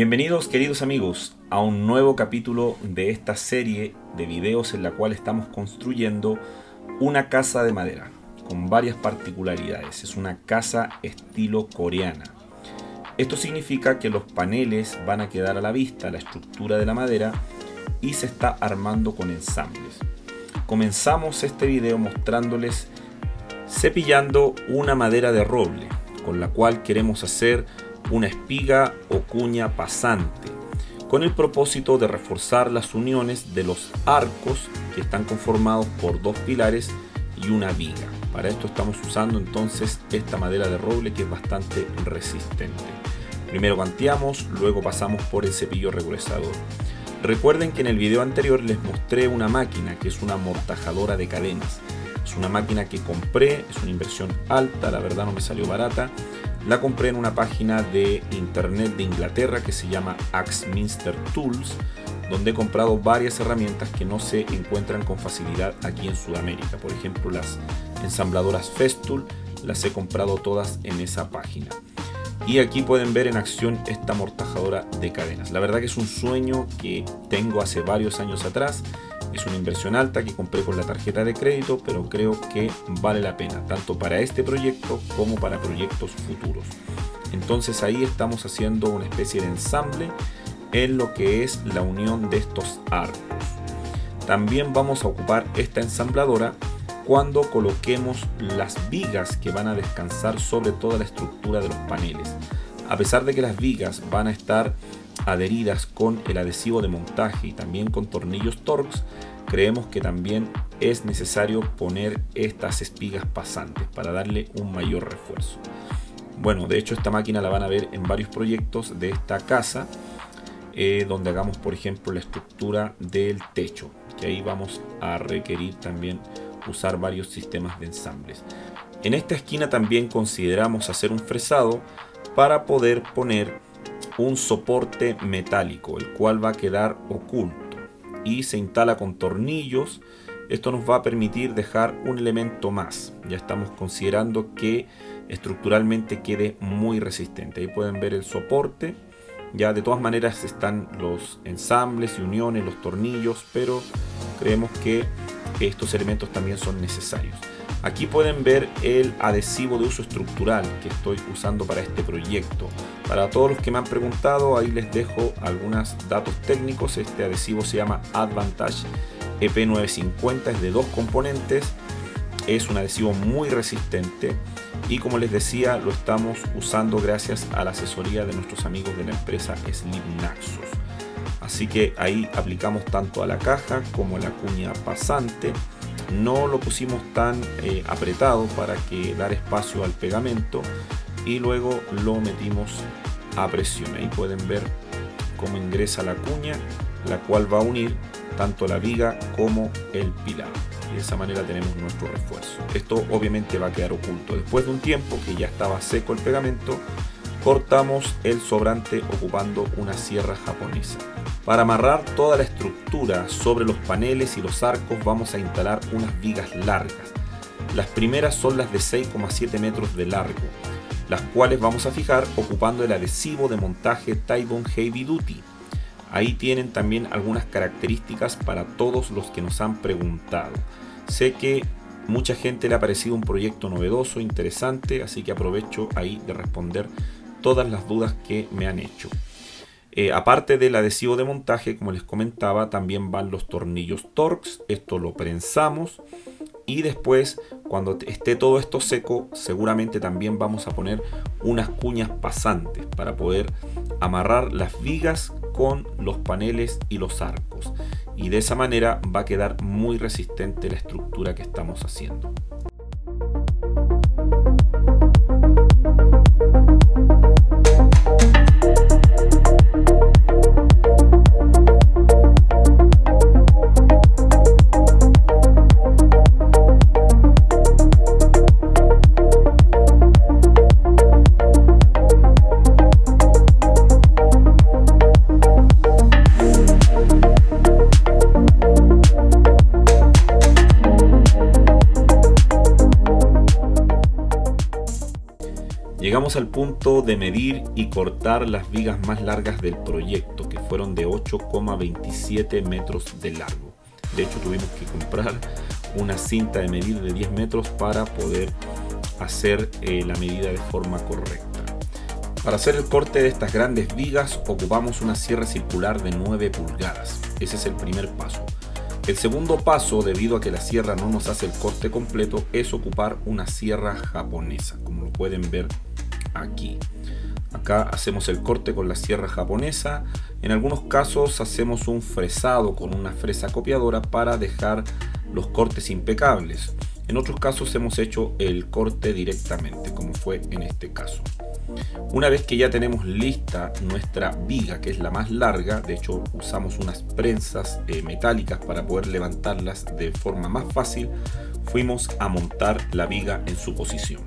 Bienvenidos queridos amigos a un nuevo capítulo de esta serie de videos en la cual estamos construyendo una casa de madera con varias particularidades. Es una casa estilo coreana. Esto significa que los paneles van a quedar a la vista, la estructura de la madera, y se está armando con ensambles. Comenzamos este video mostrándoles cepillando una madera de roble con la cual queremos hacer una espiga o cuña pasante con el propósito de reforzar las uniones de los arcos que están conformados por dos pilares y una viga. Para esto estamos usando entonces esta madera de roble que es bastante resistente. Primero canteamos, luego pasamos por el cepillo regresador. Recuerden que en el video anterior les mostré una máquina que es una amortajadora de cadenas. Es una máquina que compré, es una inversión alta, la verdad no me salió barata. La compré en una página de internet de Inglaterra que se llama Axminster Tools, donde he comprado varias herramientas que no se encuentran con facilidad aquí en Sudamérica. Por ejemplo, las ensambladoras Festool las he comprado todas en esa página. Y aquí pueden ver en acción esta amortajadora de cadenas. La verdad que es un sueño que tengo hace varios años atrás. Es una inversión alta que compré con la tarjeta de crédito, pero creo que vale la pena, tanto para este proyecto como para proyectos futuros. Entonces ahí estamos haciendo una especie de ensamble en lo que es la unión de estos arcos. También vamos a ocupar esta ensambladora cuando coloquemos las vigas que van a descansar sobre toda la estructura de los paneles. A pesar de que las vigas van a estar adheridas con el adhesivo de montaje y también con tornillos Torx, creemos que también es necesario poner estas espigas pasantes para darle un mayor refuerzo. Bueno, de hecho esta máquina la van a ver en varios proyectos de esta casa, donde hagamos por ejemplo la estructura del techo, que ahí vamos a requerir también usar varios sistemas de ensambles. En esta esquina también consideramos hacer un fresado para poder poner un soporte metálico, el cual va a quedar oculto y se instala con tornillos. Esto nos va a permitir dejar un elemento más. Ya estamos considerando que estructuralmente quede muy resistente. Ahí pueden ver el soporte. Ya de todas maneras están los ensambles y uniones, los tornillos, pero creemos que estos elementos también son necesarios. Aquí pueden ver el adhesivo de uso estructural que estoy usando para este proyecto. Para todos los que me han preguntado, ahí les dejo algunos datos técnicos. Este adhesivo se llama Advantage EP950, es de dos componentes, es un adhesivo muy resistente y, como les decía, lo estamos usando gracias a la asesoría de nuestros amigos de la empresa SlipNaxos. Así que ahí aplicamos tanto a la caja como a la cuña pasante. No lo pusimos tan apretado para que dar espacio al pegamento y luego lo metimos a presión. Ahí pueden ver cómo ingresa la cuña, la cual va a unir tanto la viga como el pilar. Y de esa manera tenemos nuestro refuerzo. Esto obviamente va a quedar oculto. Después de un tiempo que ya estaba seco el pegamento, cortamos el sobrante ocupando una sierra japonesa. Para amarrar toda la estructura sobre los paneles y los arcos vamos a instalar unas vigas largas. Las primeras son las de 6,7 metros de largo, las cuales vamos a fijar ocupando el adhesivo de montaje Tyvek Heavy Duty. Ahí tienen también algunas características para todos los que nos han preguntado. Sé que mucha gente le ha parecido un proyecto novedoso, interesante, así que aprovecho ahí de responder todas las dudas que me han hecho. Aparte del adhesivo de montaje, como les comentaba, también van los tornillos Torx. Esto lo prensamos y después, cuando esté todo esto seco, seguramente también vamos a poner unas cuñas pasantes para poder amarrar las vigas con los paneles y los arcos. Y de esa manera va a quedar muy resistente la estructura que estamos haciendo. Llegamos al punto de medir y cortar las vigas más largas del proyecto, que fueron de 8,27 metros de largo. De hecho, tuvimos que comprar una cinta de medir de 10 metros para poder hacer la medida de forma correcta. Para hacer el corte de estas grandes vigas ocupamos una sierra circular de 9 pulgadas. Ese es el primer paso. El segundo paso, debido a que la sierra no nos hace el corte completo, es ocupar una sierra japonesa, como lo pueden ver aquí. Acá hacemos el corte con la sierra japonesa. En algunos casos hacemos un fresado con una fresa copiadora para dejar los cortes impecables. En otros casos hemos hecho el corte directamente, como fue en este caso. Una vez que ya tenemos lista nuestra viga, que es la más larga, de hecho usamos unas prensas metálicas para poder levantarlas de forma más fácil, fuimos a montar la viga en su posición.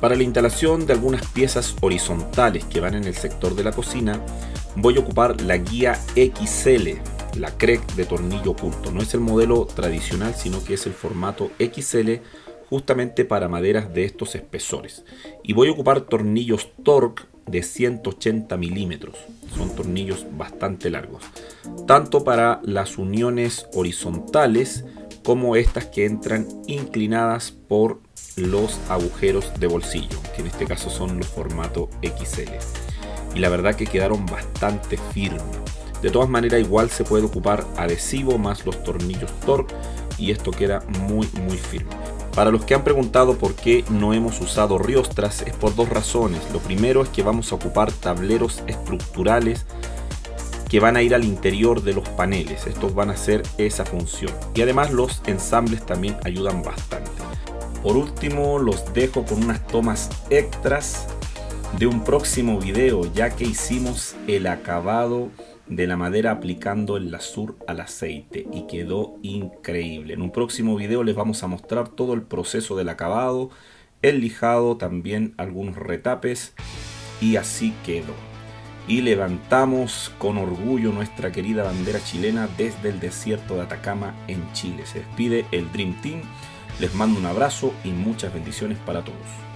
Para la instalación de algunas piezas horizontales que van en el sector de la cocina, voy a ocupar la guía XL, la CREC de tornillo oculto. No es el modelo tradicional, sino que es el formato XL, justamente para maderas de estos espesores. Y voy a ocupar tornillos Torx de 180 milímetros. Son tornillos bastante largos, tanto para las uniones horizontales como estas que entran inclinadas por los agujeros de bolsillo, que en este caso son los formatos XL, y la verdad que quedaron bastante firmes. De todas maneras, igual se puede ocupar adhesivo más los tornillos Torx y esto queda muy firme. Para los que han preguntado por qué no hemos usado riostras, es por dos razones. Lo primero es que vamos a ocupar tableros estructurales que van a ir al interior de los paneles. Estos van a hacer esa función, y además los ensambles también ayudan bastante. Por último, los dejo con unas tomas extras de un próximo video, ya que hicimos el acabado de la madera aplicando el lasur al aceite y quedó increíble. En un próximo video les vamos a mostrar todo el proceso del acabado, el lijado, también algunos retapes, y así quedó. Y levantamos con orgullo nuestra querida bandera chilena desde el desierto de Atacama en Chile. Se despide el Dream Team. Les mando un abrazo y muchas bendiciones para todos.